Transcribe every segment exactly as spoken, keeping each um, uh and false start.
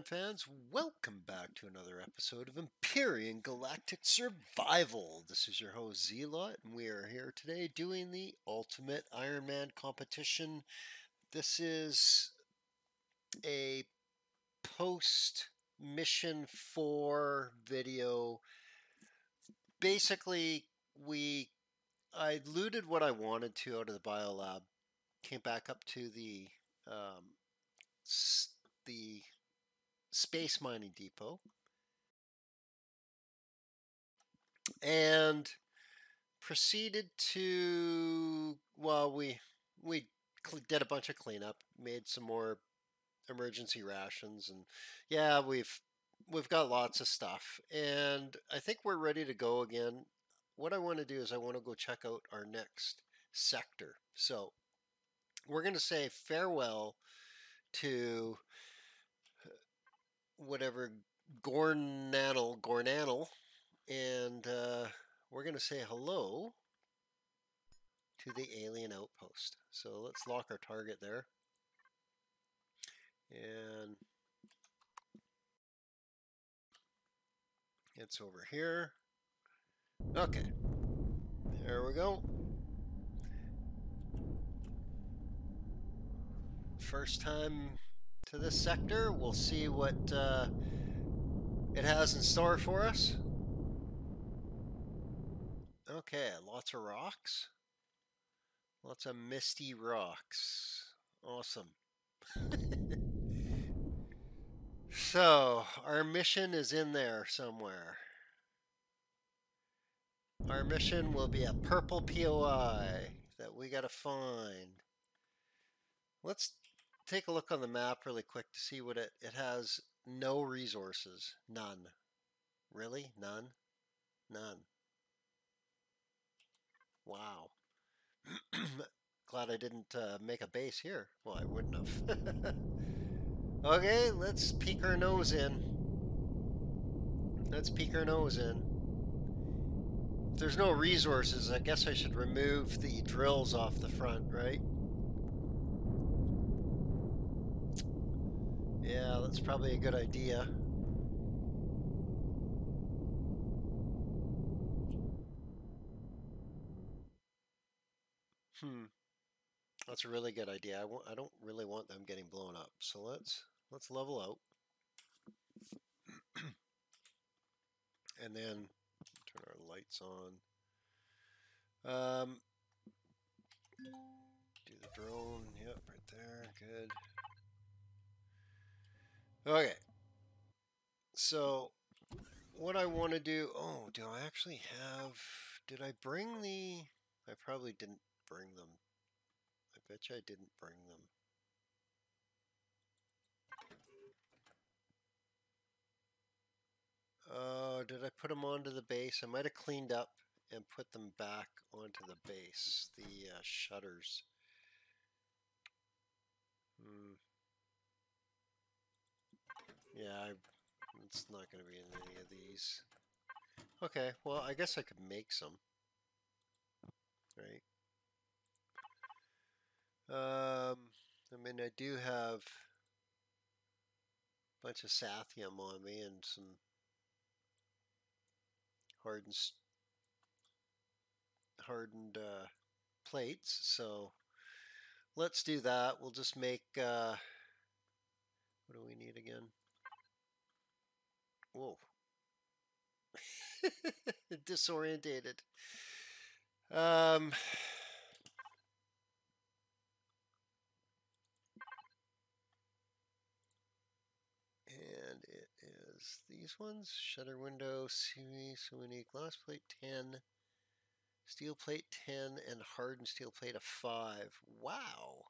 Batman fans, welcome back to another episode of Empyrean Galactic Survival. This is your host Z-Lot, and we are here today doing the Ultimate Iron Man competition. This is a post-Mission four video. Basically, we I looted what I wanted to out of the biolab, came back up to the um, the space mining depot, and proceeded to, well, we we did a bunch of cleanup, made some more emergency rations, and yeah, we've we've got lots of stuff, and I think we're ready to go again. What I want to do is I want to go check out our next sector, so we're going to say farewell to whatever Gornanal, Gornanal, and uh, we're going to say hello to the alien outpost. So let's lock our target there. And it's over here. Okay, there we go. First time to this sector. We'll see what uh, it has in store for us. Okay, lots of rocks. Lots of misty rocks. Awesome. So, our mission is in there somewhere. Our mission will be a purple P O I that we gotta find. Let's take a look on the map really quick to see what it, it has. No resources. None. Really? None? None. Wow. Glad I didn't uh, make a base here. Well, I wouldn't have. Okay, let's peek our nose in. Let's peek our nose in. If there's no resources, I guess I should remove the drills off the front, right? Yeah, that's probably a good idea. Hmm. That's a really good idea. I, w I don't really want them getting blown up. So let's let's level out. And then turn our lights on. Um, do the drone. Yep, right there. Good. Okay, so what I want to do, oh, do I actually have, did I bring the, I probably didn't bring them. I bet you I didn't bring them. Oh, did I put them onto the base? I might have cleaned up and put them back onto the base, the uh, shutters. Hmm. Yeah, I, it's not going to be in any of these. Okay, well, I guess I could make some. Right? Um, I mean, I do have a bunch of sathium on me and some hardened, hardened uh, plates, so let's do that. We'll just make, uh, what do we need again? Whoa. Disorientated. Um, and it is these ones. Shutter window, C V, so we need glass plate ten, steel plate ten, and hardened steel plate of five. Wow.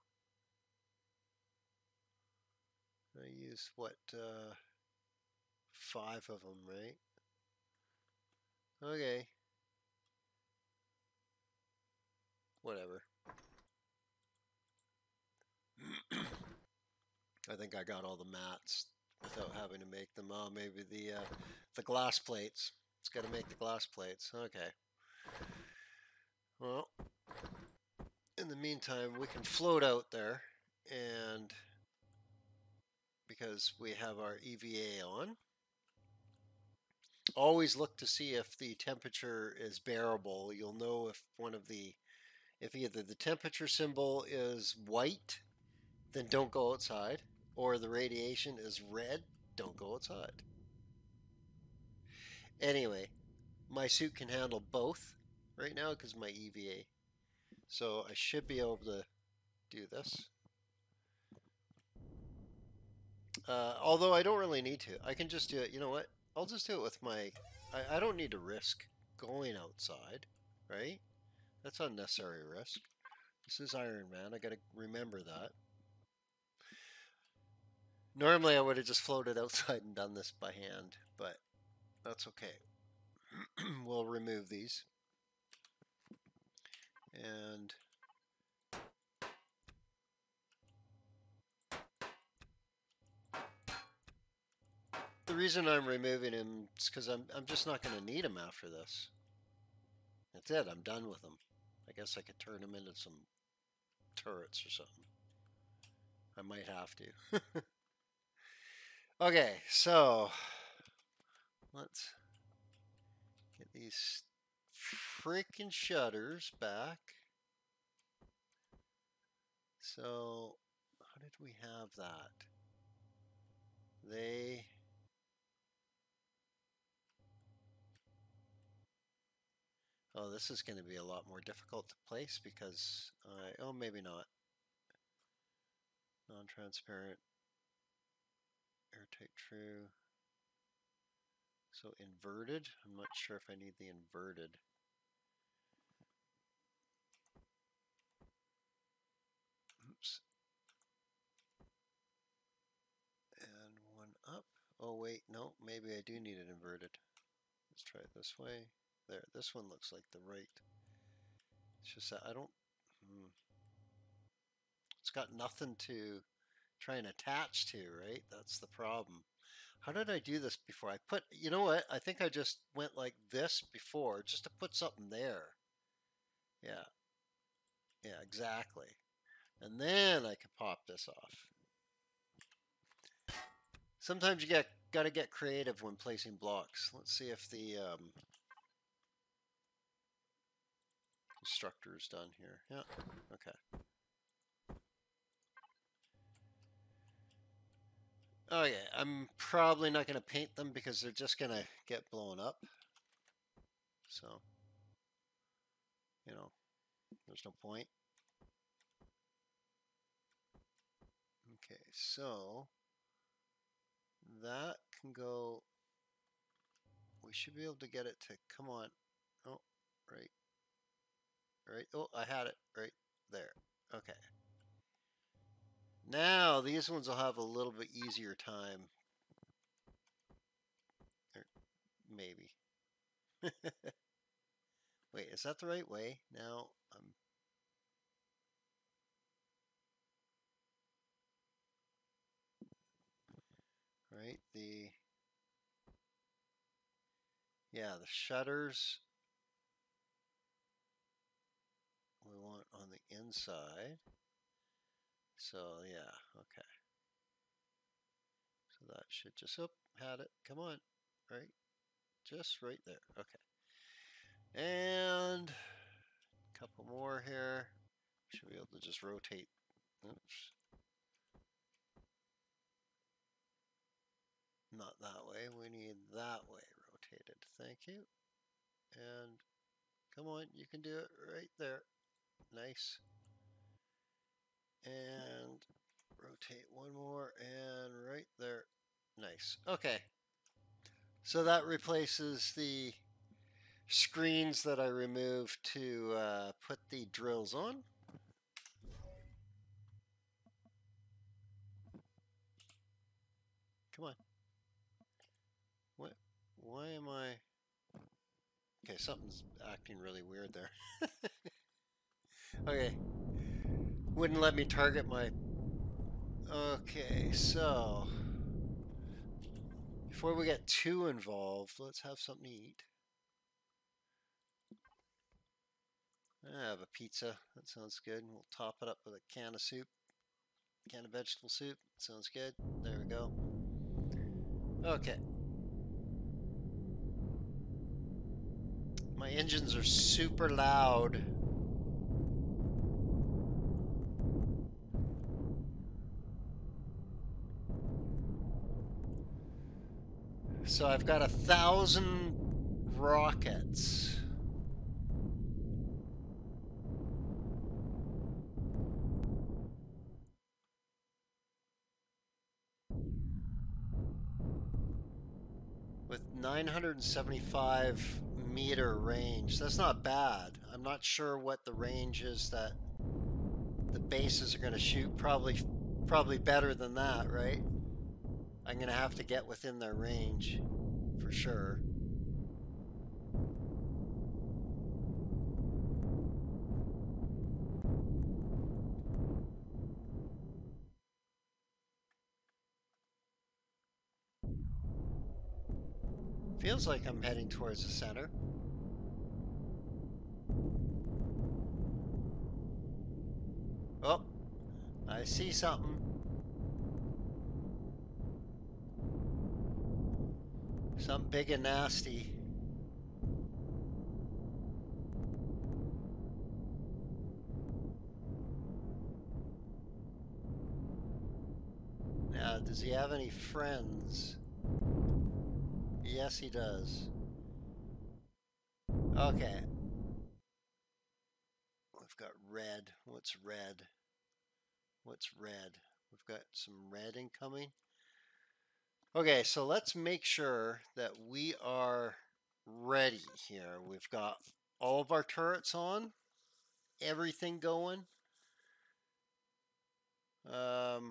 I used what, uh, five of them, right? Okay. Whatever. I think I got all the mats without having to make them. Oh, maybe the uh, the glass plates. It's got to make the glass plates. Okay. Well, in the meantime, we can float out there and because we have our E V A on. Always look to see if the temperature is bearable. You'll know if one of the, if either the temperature symbol is white, then don't go outside, or the radiation is red, don't go outside. Anyway, my suit can handle both right now because my E V A. So I should be able to do this. Uh, although I don't really need to. I can just do it. You know what? I'll just do it with my... I, I don't need to risk going outside, right? That's unnecessary risk. This is Iron Man. I got to remember that. Normally I would have just floated outside and done this by hand, but that's okay. We'll remove these. And... the reason I'm removing him is because I'm, I'm just not going to need him after this. That's it. I'm done with him. I guess I could turn him into some turrets or something. I might have to. Okay, so let's get these freaking shutters back. So how did we have that? They... oh, this is going to be a lot more difficult to place because I... oh, maybe not. Non-transparent. Airtight true. So inverted. I'm not sure if I need the inverted. Oops. And one up. Oh, wait. No, maybe I do need it inverted. Let's try it this way. There, this one looks like the right. It's just that I don't... hmm. It's got nothing to try and attach to, right? That's the problem. How did I do this before? I put... you know what? I think I just went like this before, just to put something there. Yeah. Yeah, exactly. And then I can pop this off. Sometimes you get, gotta get creative when placing blocks. Let's see if the... Um, constructor is done here. Yeah, okay. Okay, I'm probably not going to paint them because they're just going to get blown up. So, you know, there's no point. Okay, so that can go... we should be able to get it to... come on. Oh, right. Right. Oh, I had it right there. Okay. Now these ones will have a little bit easier time. Or maybe. Wait, is that the right way? Now I'm... right. The... yeah, the shutters... we want on the inside. So yeah, okay. So that should just... oh, had it. Come on. Right? Just right there. Okay. And a couple more here. Should be able to just rotate. Oops. Not that way. We need that way rotated. Thank you. And come on, you can do it right there. Nice. And rotate one more and right there. Nice. Okay. So that replaces the screens that I removed to uh, put the drills on. Come on. What? Why am I... okay, something's acting really weird there. Okay, wouldn't let me target my... okay, so before we get too involved, let's have something to eat. I have a pizza, that sounds good. We'll top it up with a can of soup, a can of vegetable soup, sounds good. There we go. go. Okay. My engines are super loud. So I've got a thousand rockets. With nine hundred seventy-five meter range. That's not bad. I'm not sure what the range is that the bases are going to shoot. Probably, probably better than that, right? I'm going to have to get within their range for sure. Feels like I'm heading towards the center. Oh, I see something. Something big and nasty. Now, does he have any friends? Yes, he does. Okay. We've got red. What's red? What's red? We've got some red incoming. Okay, so let's make sure that we are ready here. We've got all of our turrets on, everything going. Um,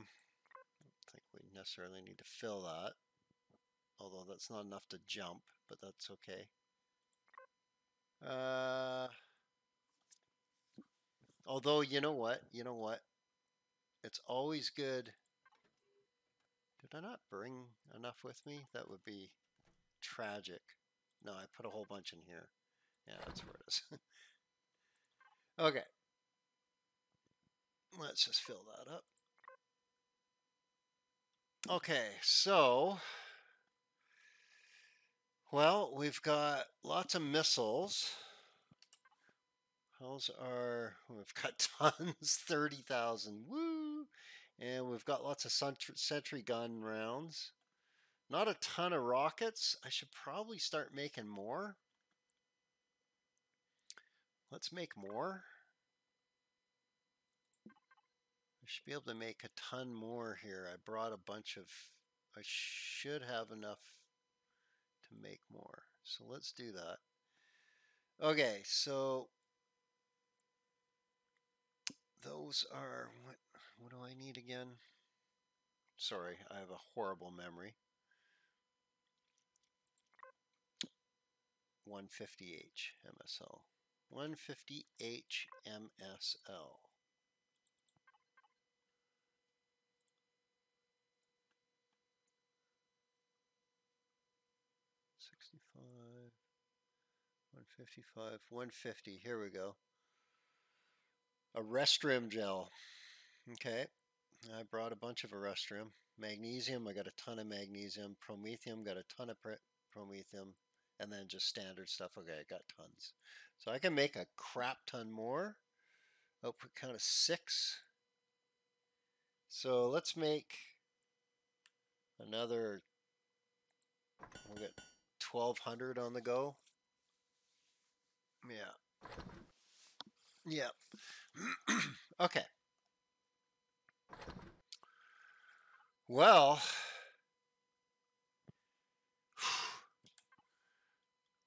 I don't think we necessarily need to fill that, although that's not enough to jump, but that's okay. Uh, although, you know what? You know what? It's always good. Did I not bring enough with me? That would be tragic. No, I put a whole bunch in here. Yeah, that's where it is. Okay. Let's just fill that up. Okay, so... Well, we've got lots of missiles. How's our... We've got tons. thirty thousand. Woo! And we've got lots of sentry gun rounds. Not a ton of rockets. I should probably start making more. Let's make more. I should be able to make a ton more here. I brought a bunch of... I should have enough to make more. So let's do that. Okay, so... Those are... What? What do I need again? Sorry, I have a horrible memory. one fifty H M S L. one fifty H M S L. sixty-five, one fifty-five, one fifty. Here we go. Arrestrium gel. Okay, I brought a bunch of arrestrium. Magnesium, I got a ton of magnesium. Promethium, got a ton of promethium. And then just standard stuff. Okay, I got tons. So I can make a crap ton more. Output count of six. So let's make another, we'll get twelve hundred on the go. Yeah. Yeah. Okay. Well,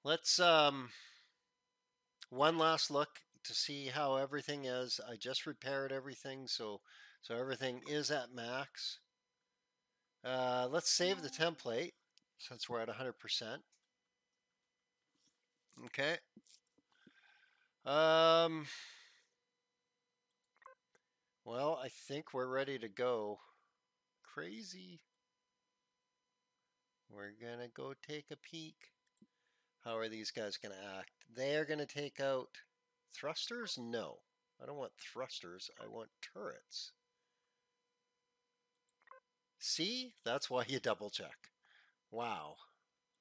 let's um one last look to see how everything is. I just repaired everything, so so everything is at max. Uh, let's save the template since we're at one hundred percent. Okay. Um well, I think we're ready to go. Crazy. We're gonna go take a peek. How are these guys gonna act? They are gonna take out thrusters? No, I don't want thrusters. I want turrets. See, that's why you double check. Wow,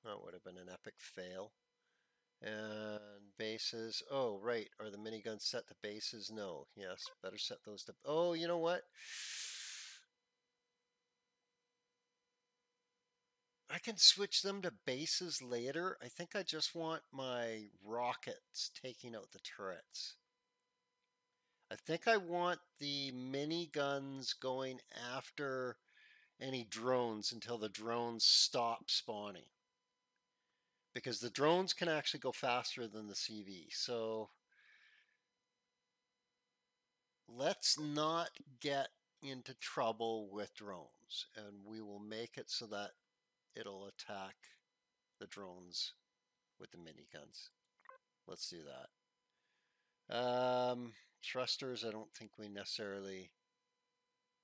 that would have been an epic fail. And bases, oh right, are the miniguns set to bases? No, yes, better set those to, oh, you know what? I can switch them to bases later. I think I just want my rockets taking out the turrets. I think I want the miniguns going after any drones until the drones stop spawning. Because the drones can actually go faster than the C V. So let's not get into trouble with drones. And we will make it so that it'll attack the drones with the miniguns. Let's do that. Um, thrusters, I don't think we necessarily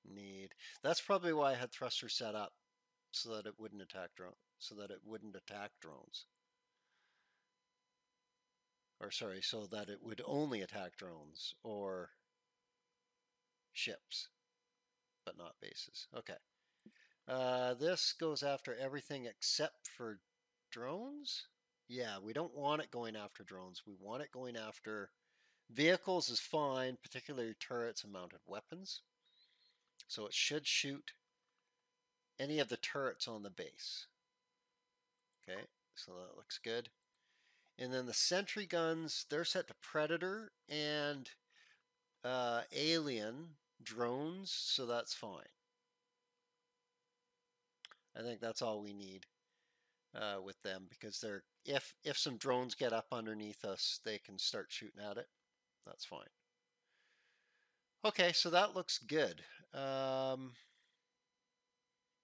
need. That's probably why I had thrusters set up, so that it wouldn't attack drone, so that it wouldn't attack drones. Or sorry, so that it would only attack drones or ships, but not bases. Okay. Uh, this goes after everything except for drones. Yeah, we don't want it going after drones. We want it going after vehicles is fine, particularly turrets and mounted weapons. So it should shoot any of the turrets on the base. Okay, so that looks good. And then the sentry guns, they're set to Predator and uh, alien drones, so that's fine. I think that's all we need uh, with them, because they're if if some drones get up underneath us, they can start shooting at it. That's fine. Okay, so that looks good. Um,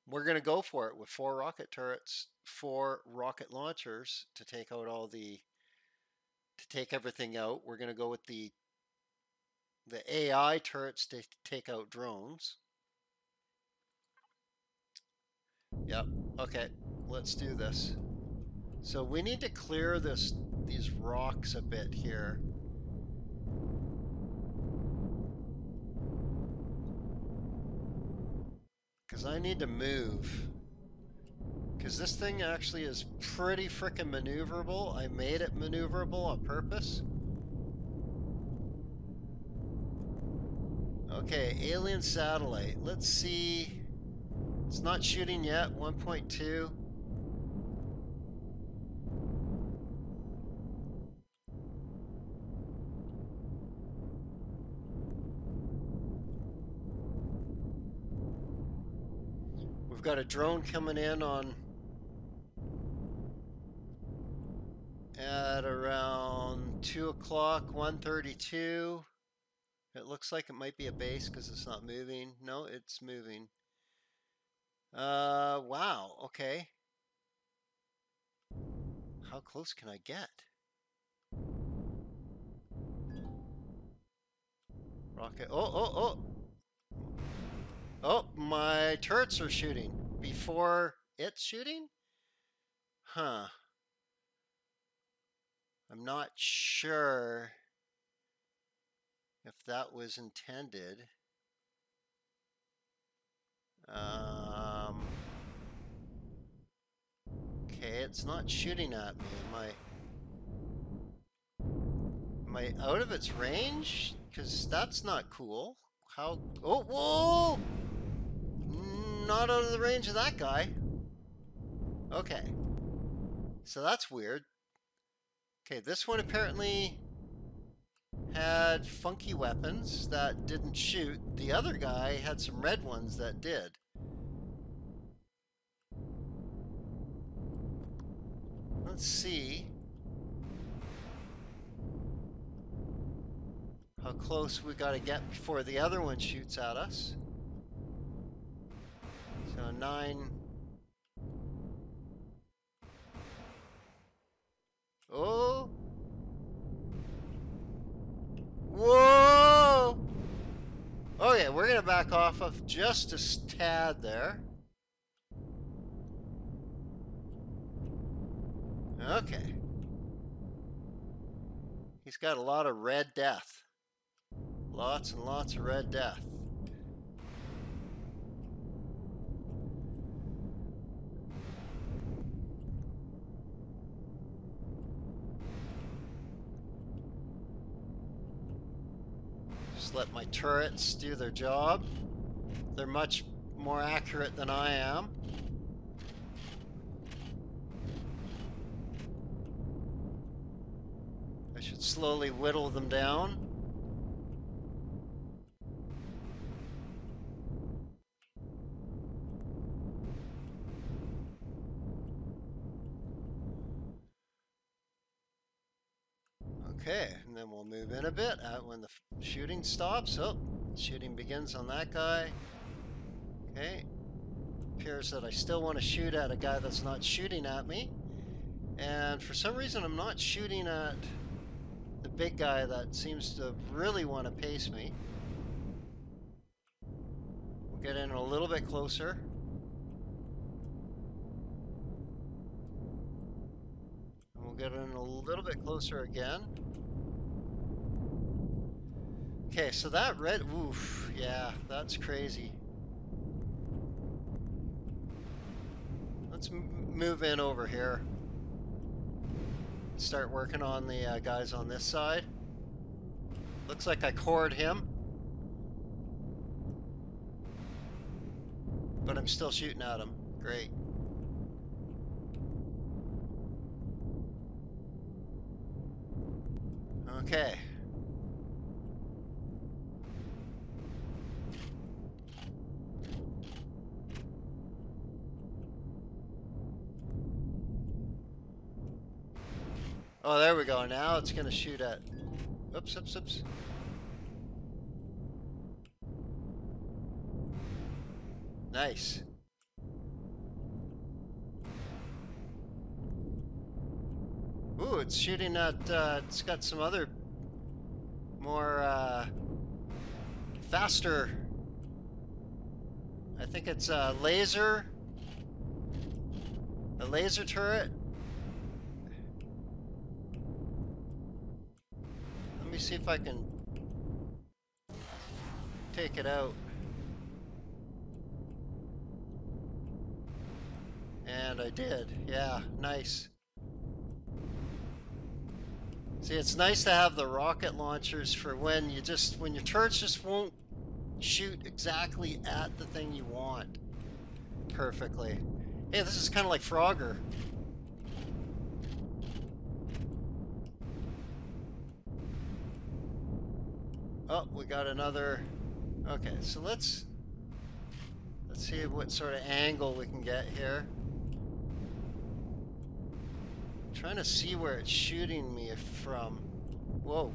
we're gonna go for it with four rocket turrets, four rocket launchers to take out all the to take everything out. We're gonna go with the the A I turrets to take out drones. Yep. Okay, let's do this. So we need to clear this these rocks a bit here. Because I need to move. Because this thing actually is pretty frickin' maneuverable. I made it maneuverable on purpose. Okay, alien satellite. Let's see... It's not shooting yet, one point two. We've got a drone coming in on at around two o'clock, one thirty-two. It looks like it might be a base because it's not moving. No, it's moving. Uh, wow, okay. How close can I get? Rocket, oh, oh, oh! Oh, my turrets are shooting before it's shooting? Huh. I'm not sure if that was intended. Um, okay, it's not shooting at me. Am I, am I out of its range? Because that's not cool. How... Oh, whoa! Not out of the range of that guy. Okay. So that's weird. Okay, this one apparently had funky weapons that didn't shoot. The other guy had some red ones that did. Let's see how close we gotta get before the other one shoots at us. So nine. Oh. Whoa! Okay, we're gonna back off of just a tad there. Okay. He's got a lot of red death. Lots and lots of red death. just let my turrets do their job. They're much more accurate than I am. I should slowly whittle them down. Okay, and then we'll move in a bit out when the shooting stops. Oh, shooting begins on that guy. Okay, appears that I still want to shoot at a guy that's not shooting at me. And for some reason I'm not shooting at the big guy that seems to really want to pace me. We'll get in a little bit closer. And we'll get in a little bit closer again. Okay, so that red, oof, yeah, that's crazy. Let's m move in over here. Start working on the uh, guys on this side. Looks like I cored him. But I'm still shooting at him. Great. Okay. Oh, there we go. Now it's going to shoot at... Oops, oops, oops. Nice. Ooh, it's shooting at... Uh, it's got some other... More... Uh, faster... I think it's a laser... A laser turret. Let me see if I can take it out. And I did. Yeah, nice. See, it's nice to have the rocket launchers for when you just when your turrets just won't shoot exactly at the thing you want perfectly. Hey, this is kind of like Frogger. Oh, we got another. Okay, so let's let's see what sort of angle we can get here. I'm trying to see where it's shooting me from. Whoa.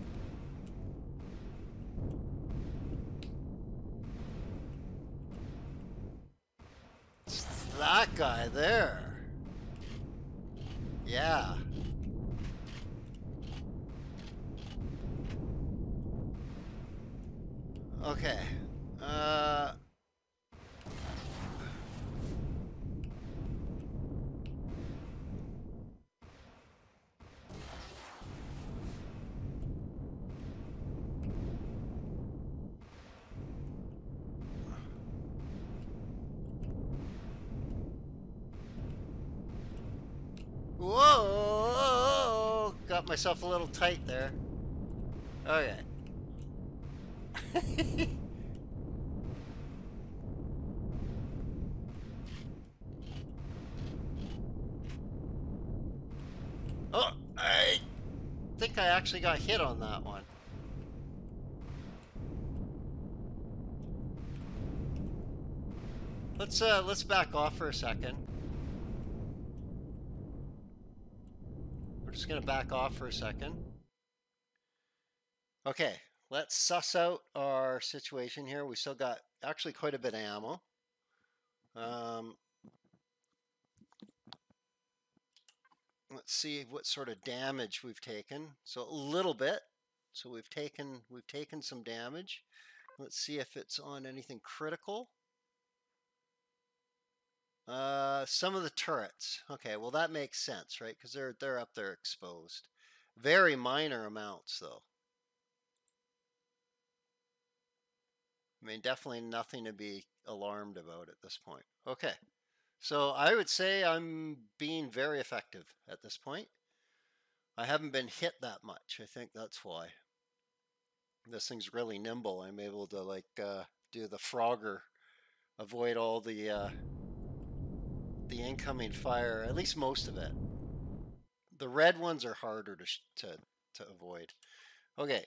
It's that guy there. Yeah. Okay, uh, whoa, got myself a little tight there. Okay. Oh, I think I actually got hit on that one. Let's uh let's back off for a second. We're just gonna back off for a second. Okay. Let's suss out our situation here. We still got actually quite a bit of ammo. Um, let's see what sort of damage we've taken. So a little bit. So we've taken we've taken some damage. Let's see if it's on anything critical. Uh, some of the turrets. Okay, well that makes sense, right? Because they're they're up there exposed. Very minor amounts though. I mean, definitely nothing to be alarmed about at this point. Okay, so I would say I'm being very effective at this point. I haven't been hit that much. I think that's why. this thing's really nimble. I'm able to like uh, do the Frogger, avoid all the uh, the incoming fire, at least most of it. The red ones are harder to to to avoid. Okay,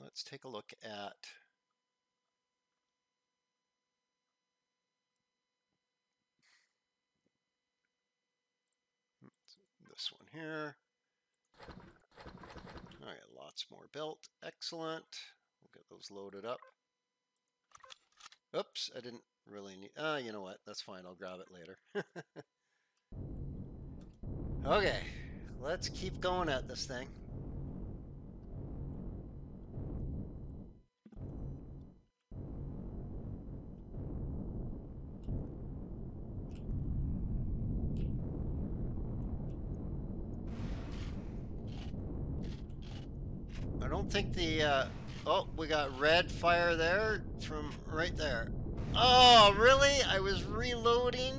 let's take a look at. This one here. All right, lots more built. Excellent. We'll get those loaded up. Oops, I didn't really need. Ah, uh, you know what? That's fine. I'll grab it later. Okay, let's keep going at this thing. I think the uh, oh, we got red fire there from right there. Oh, really? I was reloading.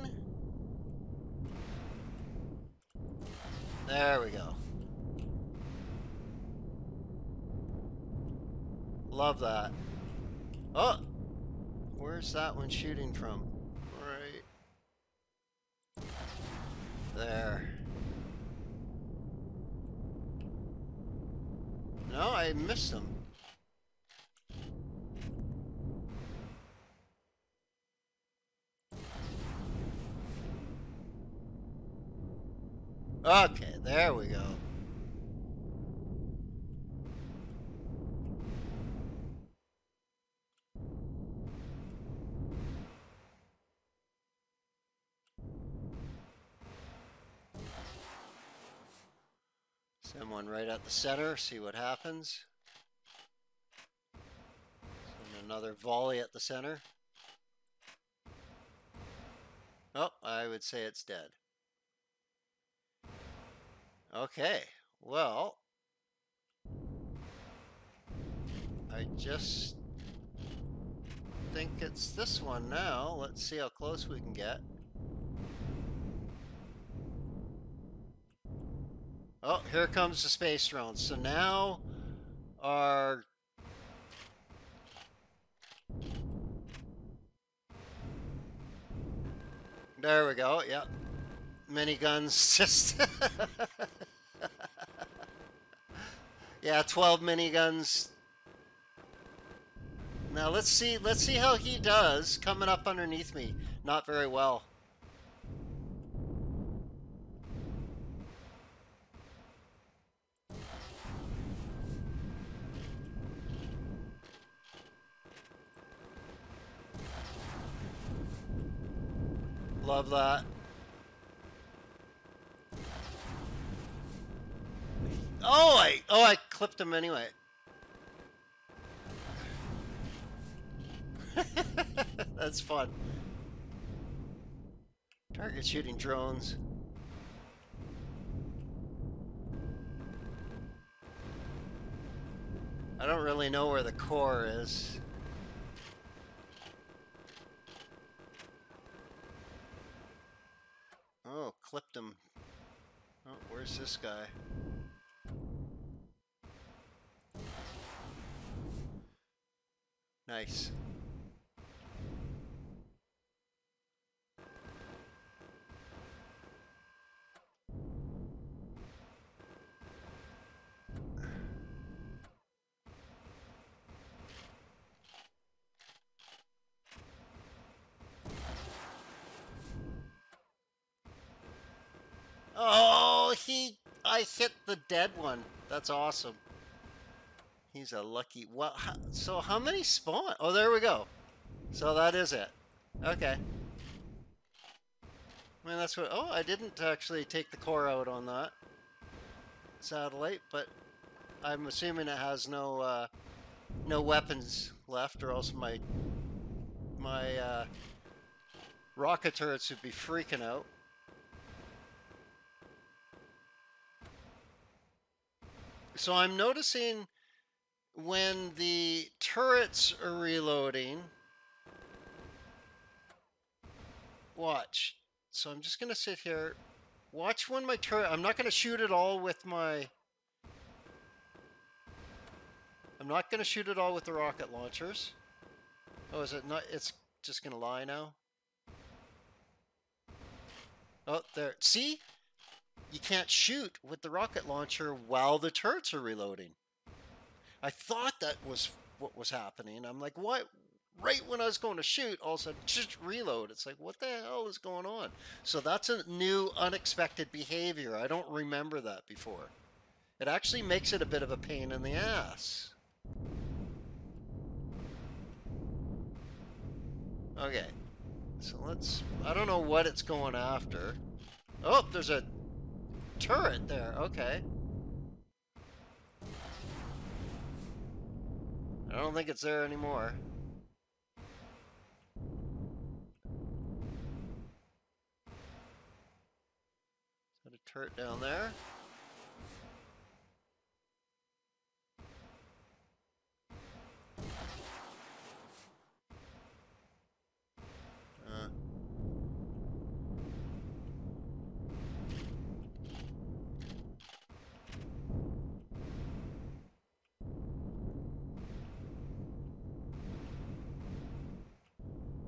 There we go. Love that. Oh, where's that one shooting from? Right there. No, I missed them. Okay, there we go. Send one right at the center, see what happens. Send another volley at the center. Oh, I would say it's dead. Okay, well, I just think it's this one now. Let's see how close we can get. Oh, here comes the space drone. So now our there we go. Yep, miniguns. Just yeah, twelve miniguns. Now let's see. Let's see how he does coming up underneath me. Not very well. Love that. Oh, I oh I clipped him anyway. That's fun. Target shooting drones. I don't really know where the core is. Oh, clipped him. Oh, where's this guy? Nice. Oh, he, I hit the dead one. That's awesome. He's a lucky, well, how, so how many spawn? Oh, there we go. So that is it. Okay. I mean, that's what, oh, I didn't actually take the core out on that satellite, but I'm assuming it has no, uh, no weapons left, or else my, my, uh, rocket turrets would be freaking out. So I'm noticing when the turrets are reloading, watch. So I'm just going to sit here, watch when my turret, I'm not going to shoot it all with my, I'm not going to shoot it all with the rocket launchers. Oh, is it not? It's just going to lie now. Oh, there. See? You can't shoot with the rocket launcher while the turrets are reloading. I thought that was what was happening. I'm like, what? Right when I was going to shoot, all of a sudden, just reload. It's like, what the hell is going on? So that's a new, unexpected behavior. I don't remember that before. It actually makes it a bit of a pain in the ass. Okay. So let's... I don't know what it's going after. Oh, there's a turret there. Okay. I don't think it's there anymore. Is that a turret down there?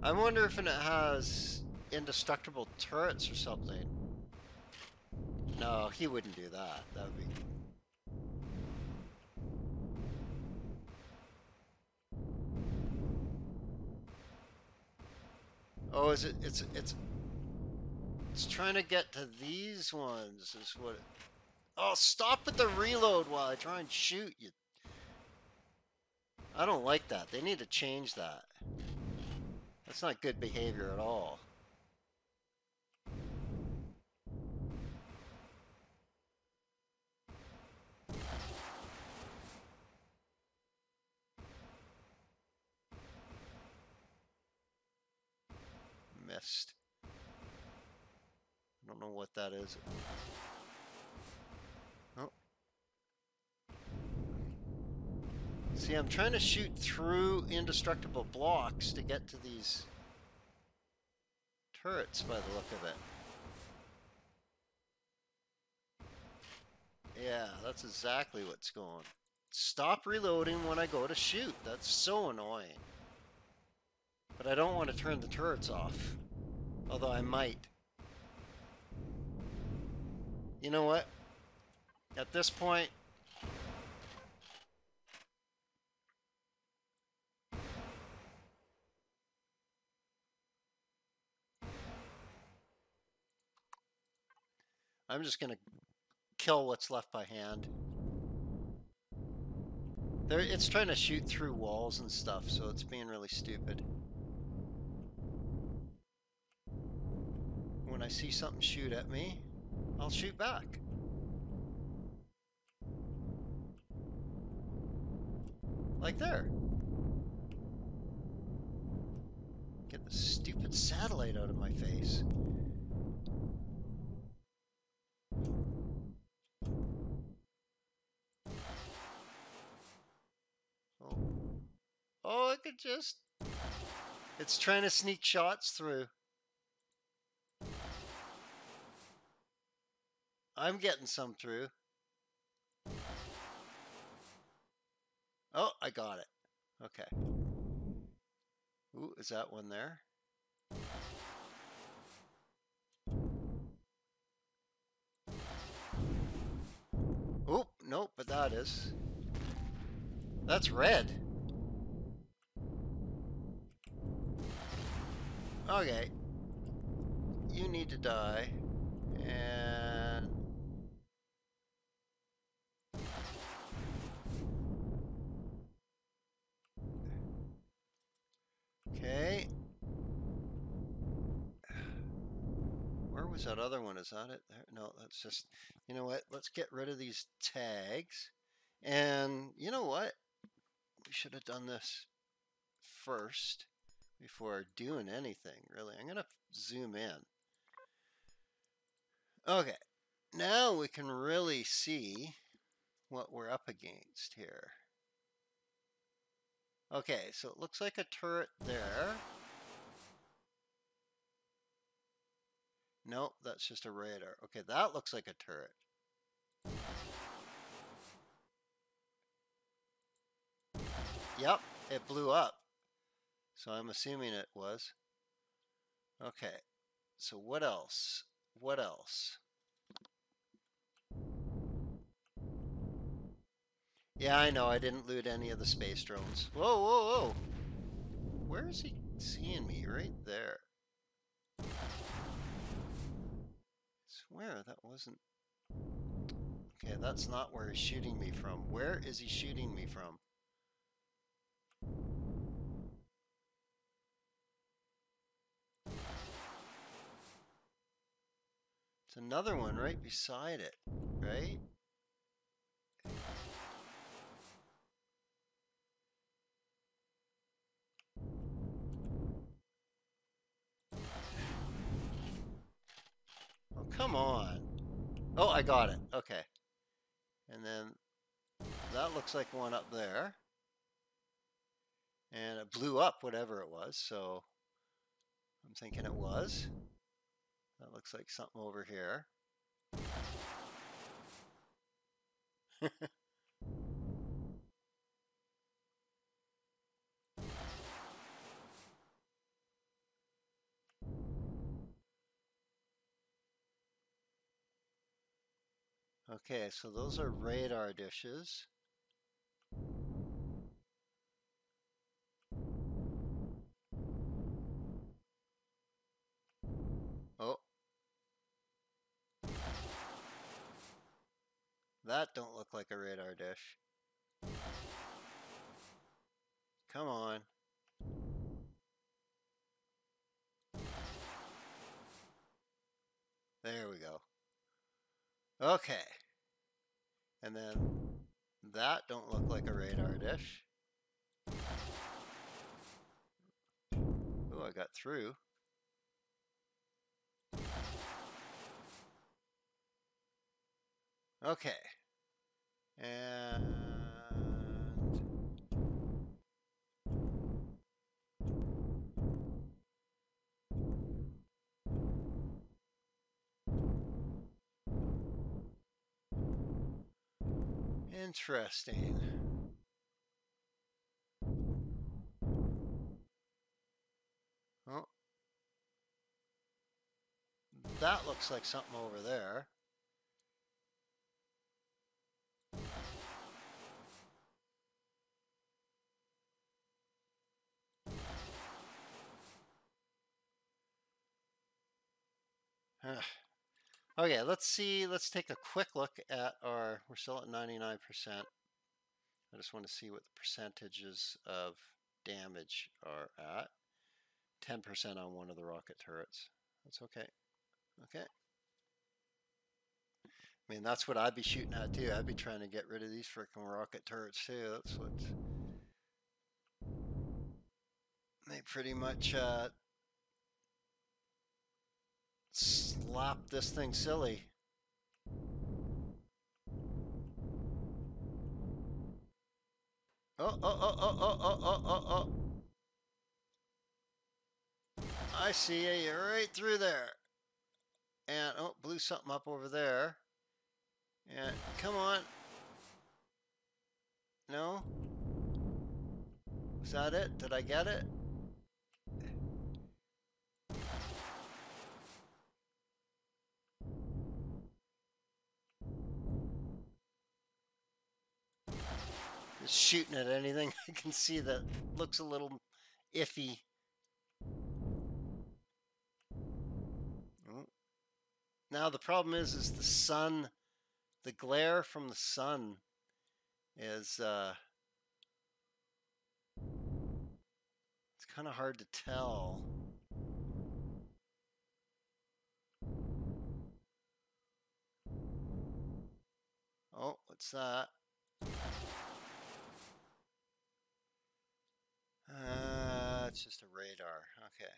I wonder if it has indestructible turrets or something. No, he wouldn't do that. That would be... Oh, is it, it's, it's, it's trying to get to these ones is what it... Oh, stop with the reload while I try and shoot you. I don't like that. They need to change that. That's not good behavior at all. Missed. I don't know what that is. Oh. See, I'm trying to shoot through indestructible blocks to get to these turrets by the look of it. Yeah, that's exactly what's going on. Stop reloading when I go to shoot. That's so annoying. But I don't want to turn the turrets off. Although I might. You know what? At this point, I'm just going to kill what's left by hand. There, it's trying to shoot through walls and stuff, so it's being really stupid. When I see something shoot at me, I'll shoot back. Like there. Get the stupid satellite out of my face. Oh, I could just... It's trying to sneak shots through. I'm getting some through. Oh, I got it. Okay. Ooh, is that one there? Oh, nope, but that is. That's red. Okay, you need to die, and okay, where was that other one? Is that it? No, that's just, you know what, let's get rid of these tags, and you know what, we should have done this first. Before doing anything, really. I'm going to zoom in. Okay. Now we can really see what we're up against here. Okay, so it looks like a turret there. Nope, that's just a radar. Okay, that looks like a turret. Yep, it blew up. So I'm assuming it was. Okay, so what else? What else? Yeah, I know, I didn't loot any of the space drones. Whoa, whoa, whoa! Where is he seeing me? Right there. I swear that wasn't... Okay, that's not where he's shooting me from. Where is he shooting me from? It's another one right beside it, right? Come on. Oh, I got it. Okay. And then that looks like one up there. And it blew up whatever it was, so I'm thinking it was. That looks like something over here. Okay, so those are radar dishes. Oh. That don't look like a radar dish. Come on. There we go. Okay. And then that don't look like a radar dish. Oh, I got through. Okay. And interesting. Oh. That looks like something over there. Huh. Okay, let's see, let's take a quick look at our, we're still at ninety-nine percent. I just want to see what the percentages of damage are at. ten percent on one of the rocket turrets. That's okay. Okay. I mean, that's what I'd be shooting at too. I'd be trying to get rid of these freaking rocket turrets too. That's what they pretty much... Uh, slap this thing silly. Oh, oh, oh, oh, oh, oh, oh, oh, oh. I see you, you're right through there. And, oh, blew something up over there. And, come on. No? Was that it? Did I get it? Shooting at anything I can see that looks a little iffy. Now the problem is is the sun, the glare from the sun is uh it's kind of hard to tell. Oh, what's that? Uh, it's just a radar. Okay.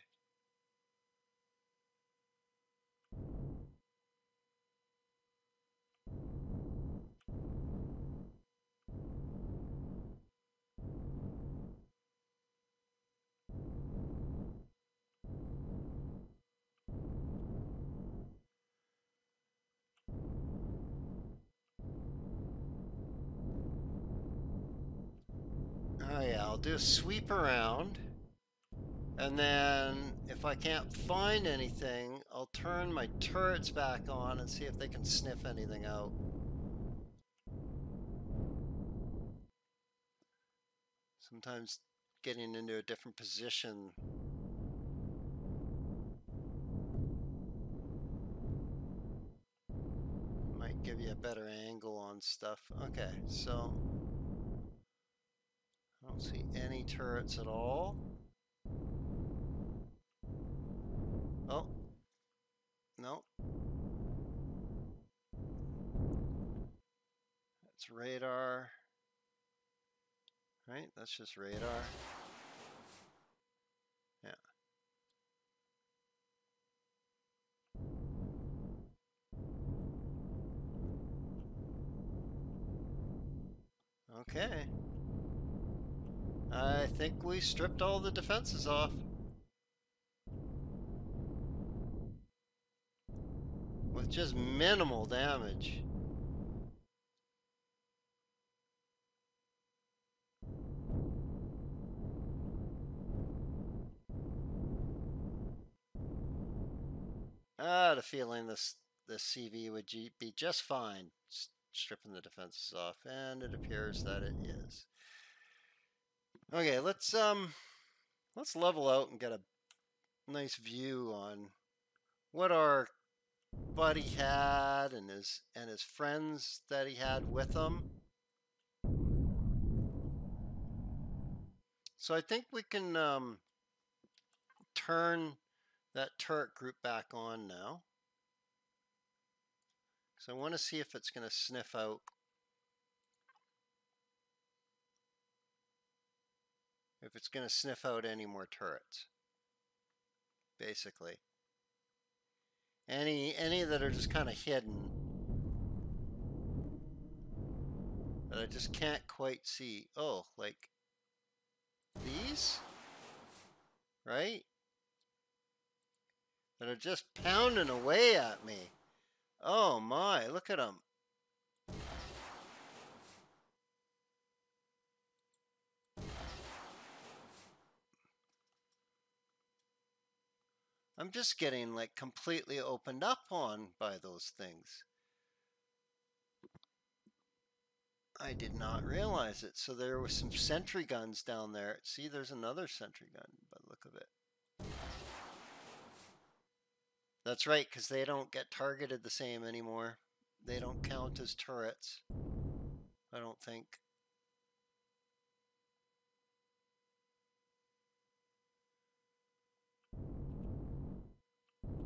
I'll do a sweep around, and then if I can't find anything, I'll turn my turrets back on and see if they can sniff anything out. Sometimes getting into a different position. Might give you a better angle on stuff. Okay, so I don't see any turrets at all. Oh, no. That's radar. Right, that's just radar. Yeah. Okay. I think we stripped all the defenses off. With just minimal damage. I had a feeling this, this C V would be just fine stripping the defenses off, and it appears that it is. Okay, let's um, let's level out and get a nice view on what our buddy had and his and his friends that he had with him. So I think we can um, turn that turret group back on now, because I want to see if it's going to sniff out. If it's going to sniff out any more turrets, basically. Any any that are just kind of hidden, that I just can't quite see. Oh, like these, right? That are just pounding away at me. Oh my! Look at them. I'm just getting like completely opened up on by those things. I did not realize it. So there were some sentry guns down there. See, there's another sentry gun by the look of it. That's right, because they don't get targeted the same anymore. They don't count as turrets, I don't think.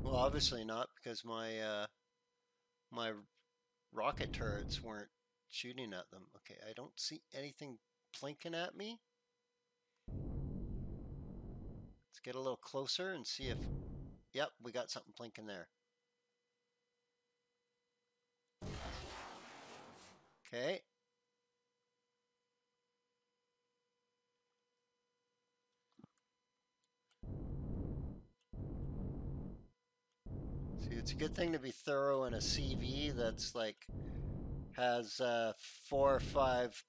Well, obviously not, because my uh, my rocket turrets weren't shooting at them. Okay, I don't see anything blinking at me. Let's get a little closer and see if... Yep, we got something blinking there. Okay. It's a good thing to be thorough in a C V that's like has uh, four or five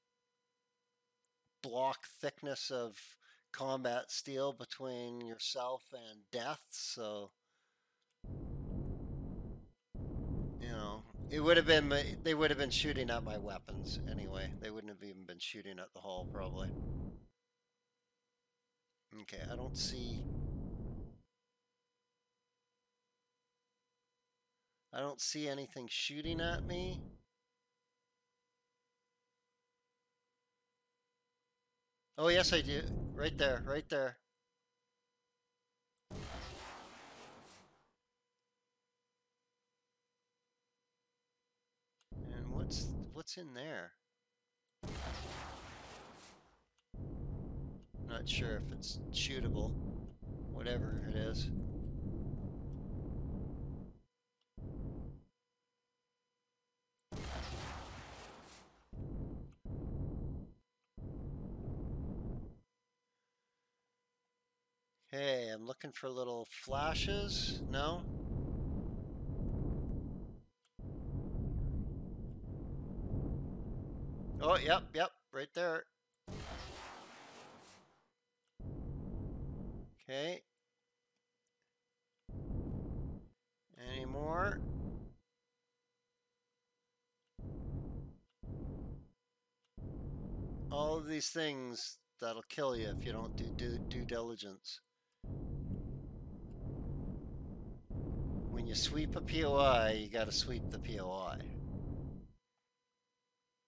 block thickness of combat steel between yourself and death. So, you know, it would have been, they would have been shooting at my weapons anyway. They wouldn't have even been shooting at the hull probably. Okay, I don't see... I don't see anything shooting at me. Oh, yes, I do. Right there, right there. And what's what's in there? Not sure if it's shootable. Whatever it is. Hey, I'm looking for little flashes. No? Oh, yep, yep, right there. Okay. Any more? All of these things that'll kill you if you don't do due, due diligence. When you sweep a P O I, you got to sweep the P O I.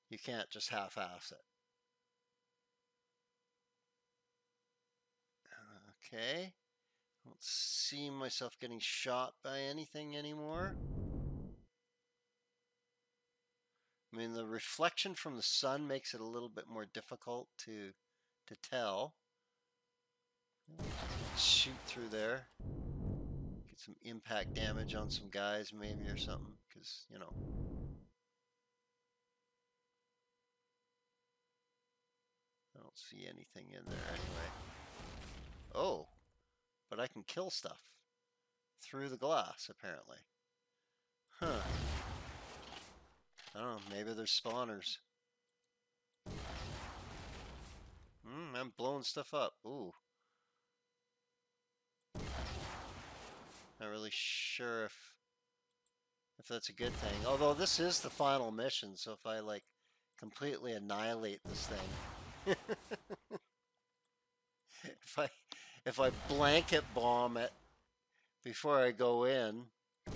You can't just half-ass it. Okay. I don't see myself getting shot by anything anymore. I mean, the reflection from the sun makes it a little bit more difficult to to tell. Shoot through there. Get some impact damage on some guys maybe or something, because, you know. I don't see anything in there anyway. Oh, but I can kill stuff through the glass, apparently. Huh. I don't know, maybe there's spawners. Mm, I'm blowing stuff up. Ooh. Not really sure if if that's a good thing. Although this is the final mission, so if I like completely annihilate this thing. if I if I blanket bomb it before I go in, I,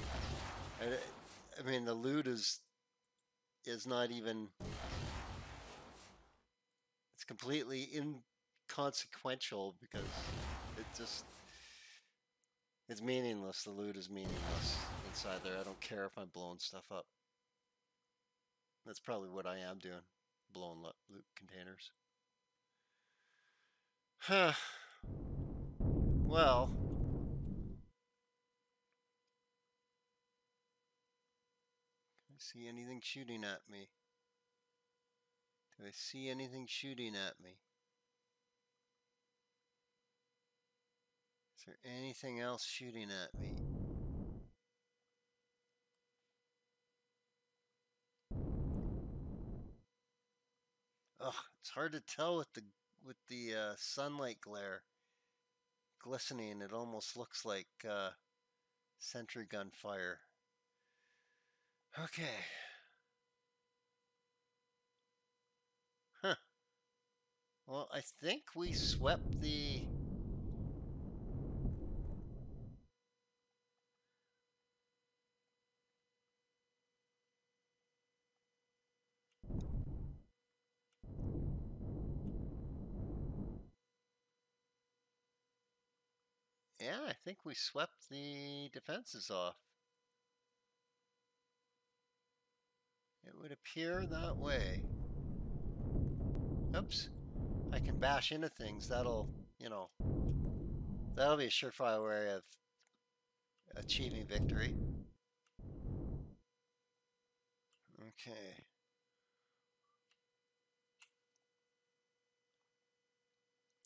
I mean the loot is is not even, it's completely inconsequential because it just, it's meaningless. The loot is meaningless inside there. I don't care if I'm blowing stuff up. That's probably what I am doing, blowing up loot containers. Huh. Well. Do I see anything shooting at me? Do I see anything shooting at me? Is there anything else shooting at me? Oh, it's hard to tell with the with the uh, sunlight glare glistening. It almost looks like uh, sentry gun fire. Okay. Huh. Well, I think we swept the. Yeah, I think we swept the defenses off. It would appear that way. Oops. I can bash into things. That'll, you know, that'll be a surefire way of achieving victory. Okay.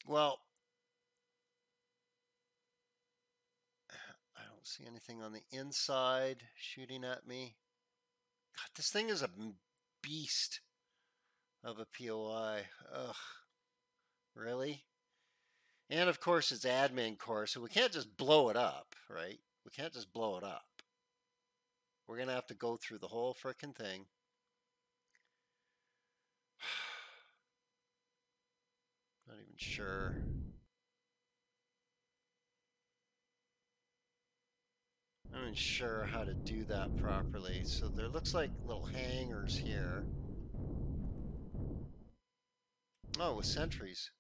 Well, see anything on the inside shooting at me. God, this thing is a beast of a P O I. Ugh, really? And of course it's admin core, so we can't just blow it up, right? We can't just blow it up. We're gonna have to go through the whole frickin' thing. Not even sure. I'm not sure how to do that properly. So there looks like little hangars here. Oh, with sentries.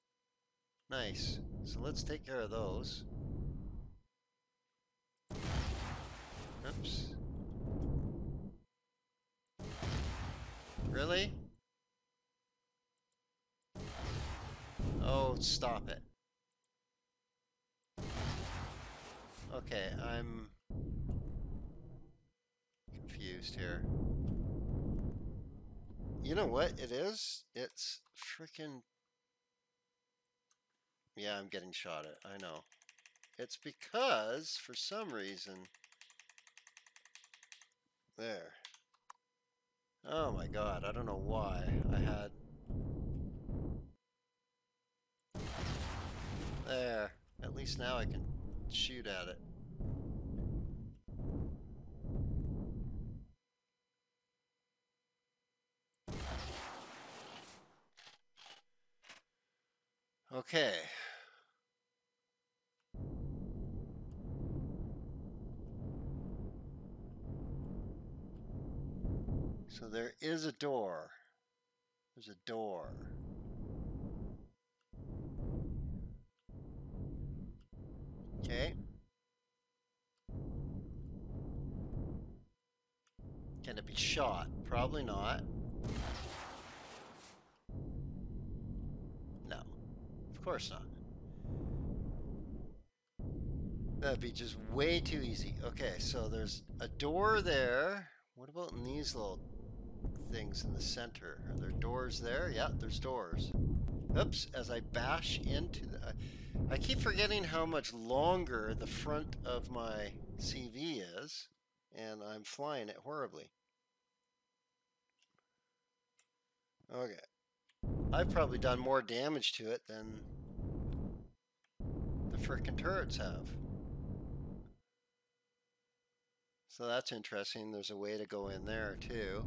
Nice. So let's take care of those. Oops. Really? Oh, stop it. Okay, I'm confused here. You know what it is? It's freaking. Yeah, I'm getting shot at. I know. It's because for some reason. There. Oh my god, I don't know why I had. There. At least. least now I can shoot at it. Okay. So there is a door. There's a door. Okay. Can it be shot? Probably not. No, of course not. That'd be just way too easy. Okay, so there's a door there. What about in these little things in the center? Are there doors there? Yeah, there's doors. Oops, as I bash into the... I keep forgetting how much longer the front of my C V is, and I'm flying it horribly. Okay. I've probably done more damage to it than the frickin' turrets have. So that's interesting. There's a way to go in there, too.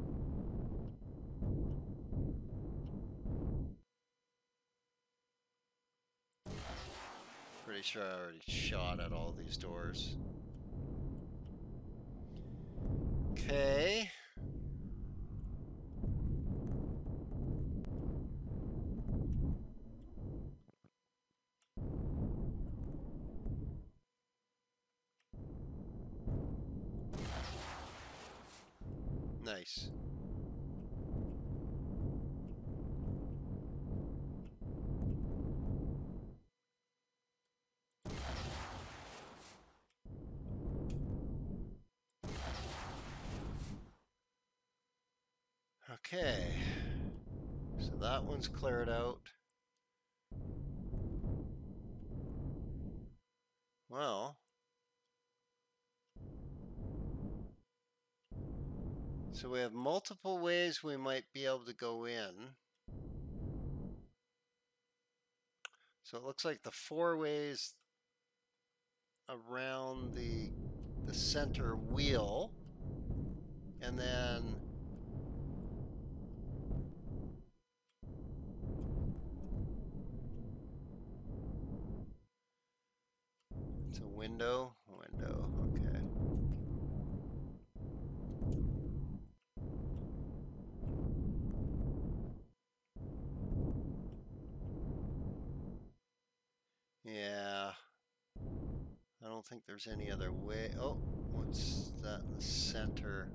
Pretty sure I already shot at all these doors. Okay. Nice. Okay, so that one's cleared out. Well, so we have multiple ways we might be able to go in. So it looks like the four ways around the, the center wheel, and then it's a window, window, okay. Yeah, I don't think there's any other way. Oh, what's that in the center?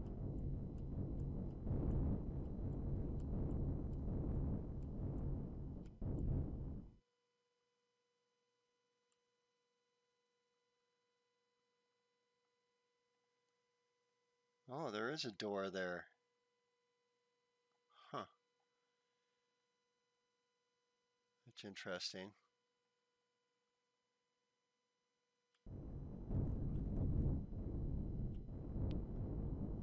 Oh, there is a door there. Huh. That's interesting.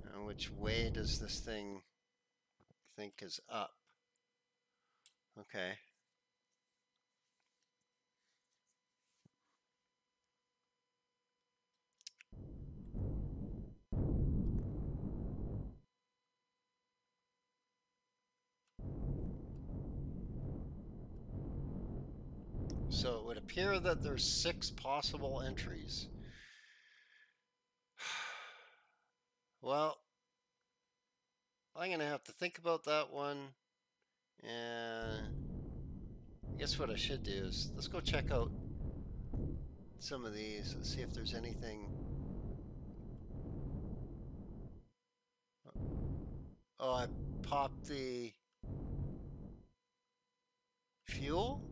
Now, which way does this thing think is up? Okay. So it would appear that there's six possible entries. Well, I'm going to have to think about that one. And I guess what I should do is let's go check out some of these and see if there's anything. Oh, I popped the fuel?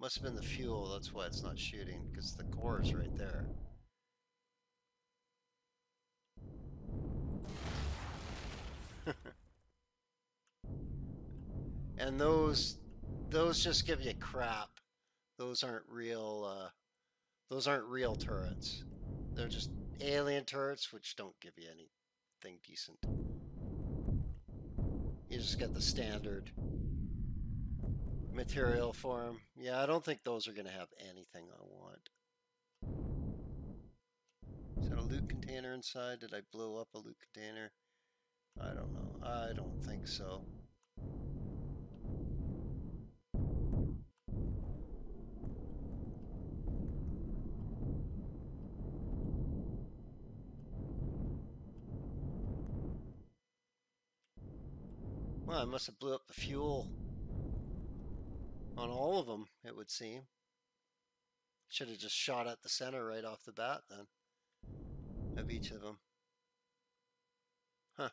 Must have been the fuel, that's why it's not shooting, because the core is right there. And those those just give you crap. Those aren't real uh, those aren't real turrets. They're just alien turrets which don't give you anything decent. You just get the standard material for them. Yeah, I don't think those are going to have anything I want. Is that a loot container inside? Did I blow up a loot container? I don't know. I don't think so. Well, I must have blew up the fuel on all of them, it would seem. Should have just shot at the center right off the bat, then, of each of them. Huh.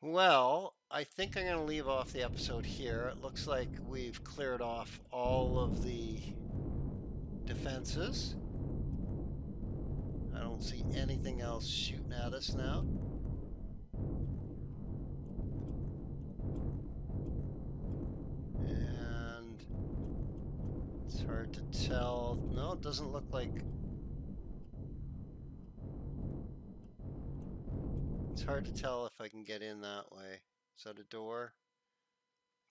Well, I think I'm going to leave off the episode here. It looks like we've cleared off all of the defenses. I don't see anything else shooting at us now. And it's hard to tell. No, it doesn't look like... It's hard to tell if I can get in that way. Is that a door?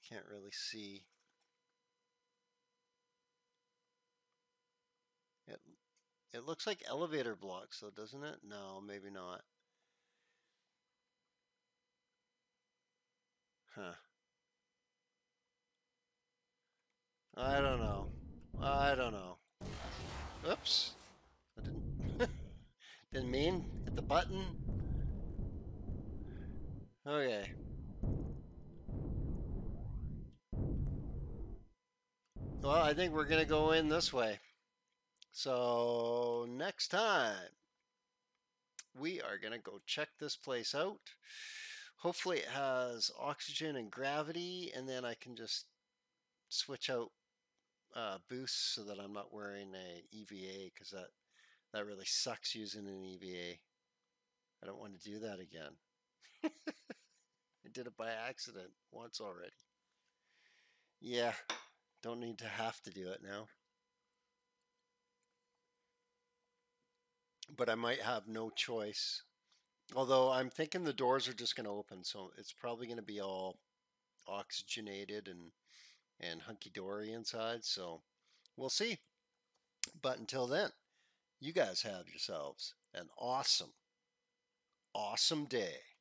Can't really see. It... It looks like elevator blocks, though, doesn't it? No, maybe not. Huh. I don't know. I don't know. Oops. I didn't... didn't mean. Hit the button. Okay. Well, I think we're going to go in this way. So next time, we are going to go check this place out. Hopefully it has oxygen and gravity, and then I can just switch out uh, boosts so that I'm not wearing a E V A, because that, that really sucks using an E V A. I don't want to do that again. I did it by accident once already. Yeah, don't need to have to do it now. But I might have no choice. Although I'm thinking the doors are just going to open, so it's probably going to be all oxygenated and and hunky-dory inside. So we'll see. But until then, you guys have yourselves an awesome, awesome day.